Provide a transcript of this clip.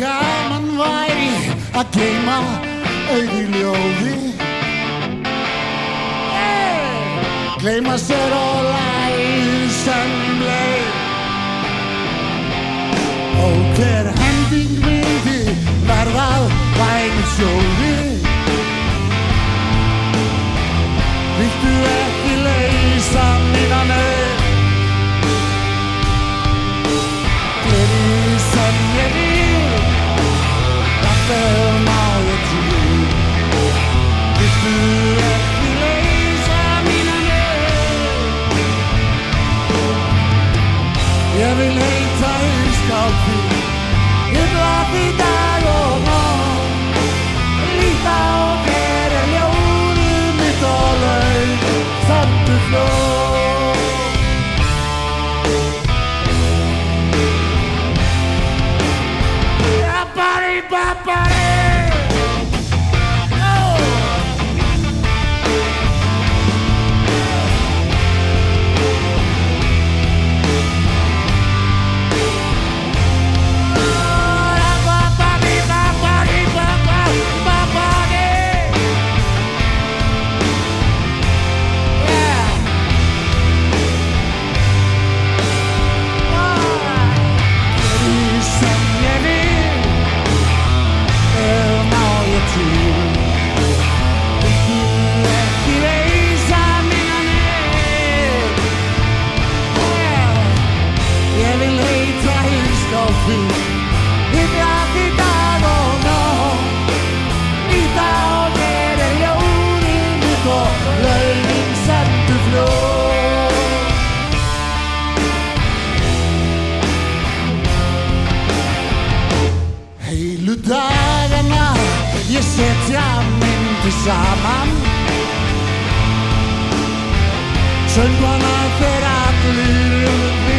gaman væri að geyma augu ljóði, gleyma sér og lægið sem leið. Og hver hending myndi verða að vægum sjóði, viltu ekki leysa mína neyð. Ég vil heita í skápinn, ég blað í dag og nótt, líta og vera ljóðið mitt og laug, samt flóð. Rappari, bappari. Dagana ég setja myndi saman, söngvana þeir allir um því.